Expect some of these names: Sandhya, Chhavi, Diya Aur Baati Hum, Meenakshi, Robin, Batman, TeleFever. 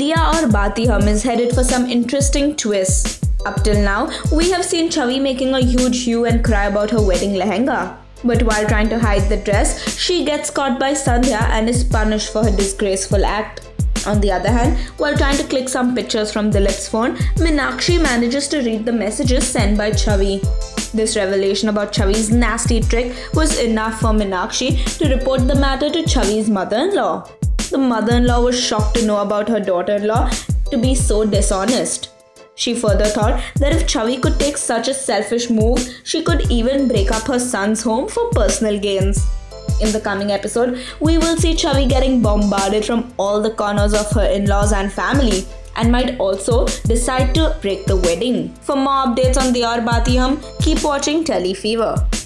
Diya Aur Baati Hum is headed for some interesting twists. Up till now, we have seen Chhavi making a huge hue and cry about her wedding lehenga. But while trying to hide the dress, she gets caught by Sandhya and is punished for her disgraceful act. On the other hand, while trying to click some pictures from Dilip's phone, Meenakshi manages to read the messages sent by Chhavi. This revelation about Chhavi's nasty trick was enough for Meenakshi to report the matter to Chhavi's mother-in-law. The mother-in-law was shocked to know about her daughter-in-law to be so dishonest. She further thought that if Chhavi could take such a selfish move, she could even break up her son's home for personal gains. In the coming episode, we will see Chhavi getting bombarded from all the corners of her in-laws and family, and might also decide to break the wedding. For more updates on Diya Aur Baati Hum, keep watching TeleFever.